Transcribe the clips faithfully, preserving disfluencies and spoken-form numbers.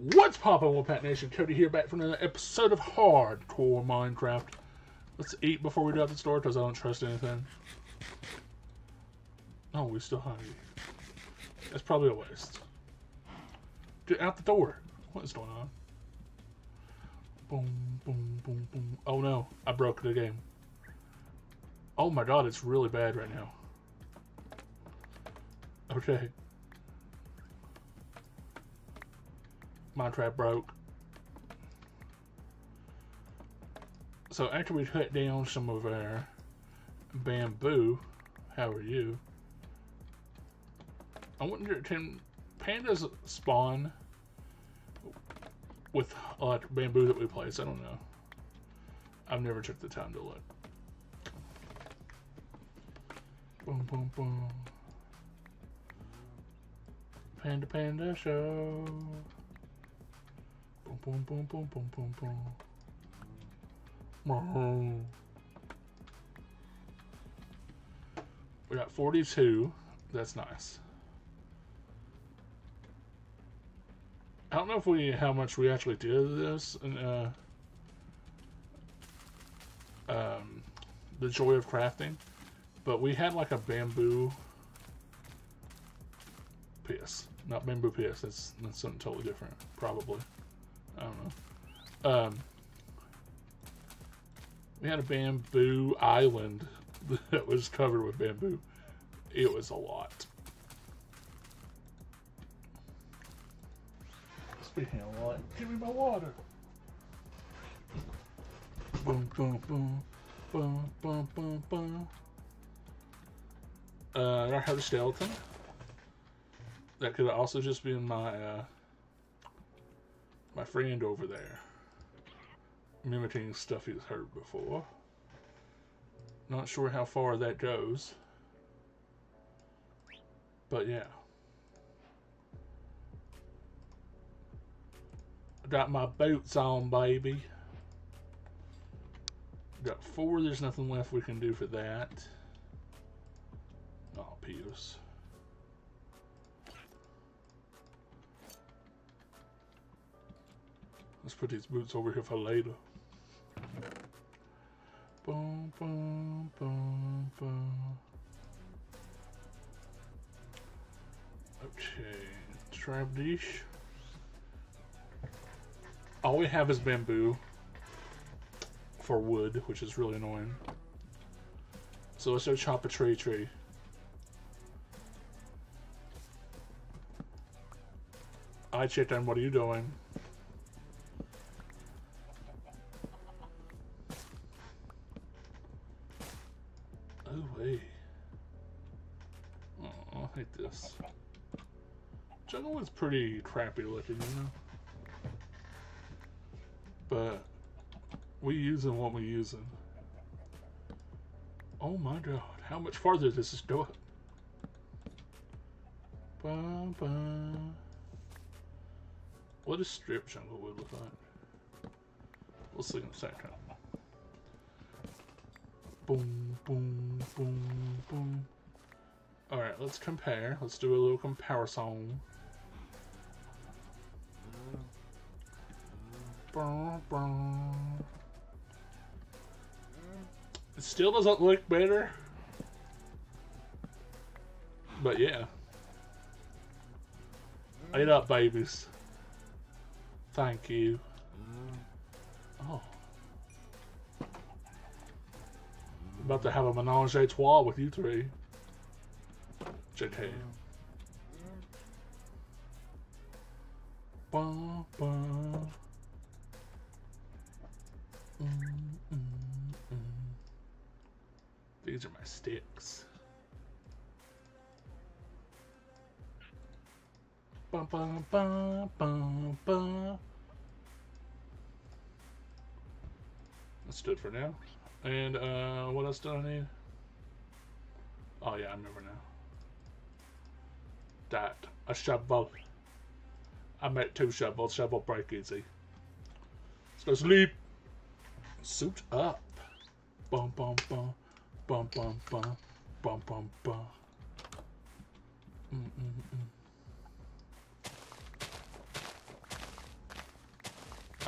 What's poppin', Wolfpack Nation? Cody here, back for another episode of Hardcore Minecraft. Let's eat before we do out the store, because I don't trust anything. Oh, we're still hungry. That's probably a waste. Get out the door. What is going on? Boom, boom, boom, boom. Oh no, I broke the game. Oh my god, it's really bad right now. Okay. Minecraft broke. So after we cut down some of our bamboo, how are you? I wonder, can pandas spawn with like uh, bamboo that we place? I don't know. I've never took the time to look. Boom, boom, boom. Panda, panda show. Boom, boom, boom, boom, boom, boom, boom. Whoa. We got forty-two. That's nice. I don't know if we how much we actually did of this, and uh, um, the joy of crafting, but we had like a bamboo piece, not bamboo piece. That's that's something totally different, probably. I don't know. Um, we had a bamboo island that was covered with bamboo. It was a lot. Speaking of water, give me my water. Boom, boom, boom, boom, boom, boom, boom. Uh, I have a skeleton. That could also just be my uh, my friend over there, mimicking stuff he's heard before. Not sure how far that goes, but yeah. Got my boots on, baby. Got four. There's nothing left we can do for that. Oh, Pius. Let's put these boots over here for later. Boom, boom, boom, boom. Okay, trap dish. All we have is bamboo for wood, which is really annoying. So let's go chop a tree tree. Hi, chicken, what are you doing? Oh, wait. Oh, I hate this. Jungle is pretty crappy looking, you know? But we using what we using. Oh my god, how much farther does this go up? Ba ba. What does strip jungle wood look like? We'll see in a second. Boom, boom, boom, boom. Alright, let's compare. Let's do a little comparison. It still doesn't look better, but yeah. Eat up, babies. Thank you. Oh. About to have a menage a trois with you three. J K. Ba, ba. Mm, mm, mm. These are my sticks. Ba, ba, ba, ba, ba. That's good for now. And uh, what else do I need? Oh yeah, I remember now. That a shovel. I made two shovels. Shovel break easy. Let's go sleep. Suit up. Bum bum bum. Bum bum bum. Bum bum bum. Mm mm mm.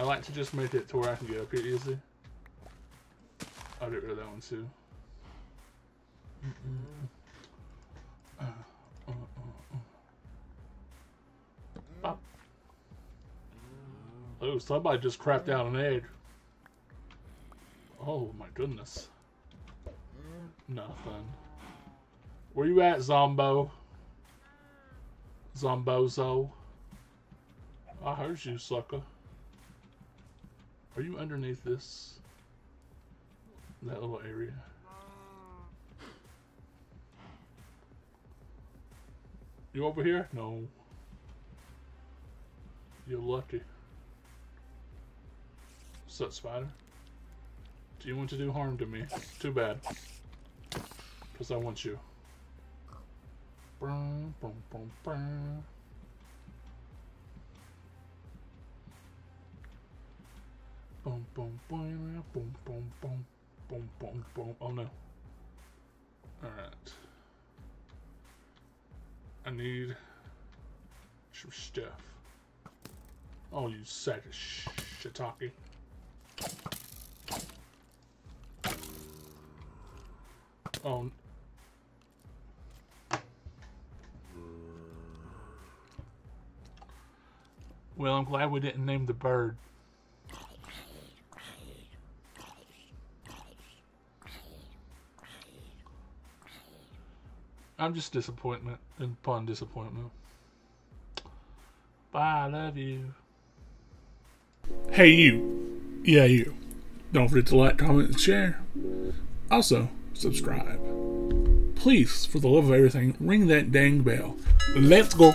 I like to just make it to where I can get up here easily. I'll get rid of that one too. Mm-mm. Uh, uh, uh, uh. Bop. Oh, somebody just crapped out an egg. Oh my goodness. Nothing. Where you at, Zombo? Zombozo? I heard you, sucker. Are you underneath this? That little area. You over here? No. You're lucky. What's that, spider? Do you want to do harm to me? Too bad. Because I want you. Brum, brum, brum, brum. Boom, boom, boom, boom, boom, boom, boom, boom, boom. Oh no. Alright. I need some stuff. Oh, you sack of shiitake. Oh. Well, I'm glad we didn't name the bird. I'm just disappointment and upon disappointment. Bye, I love you. Hey, you. Yeah, you. Don't forget to like, comment, and share. Also, subscribe. Please, for the love of everything, ring that dang bell. Let's go.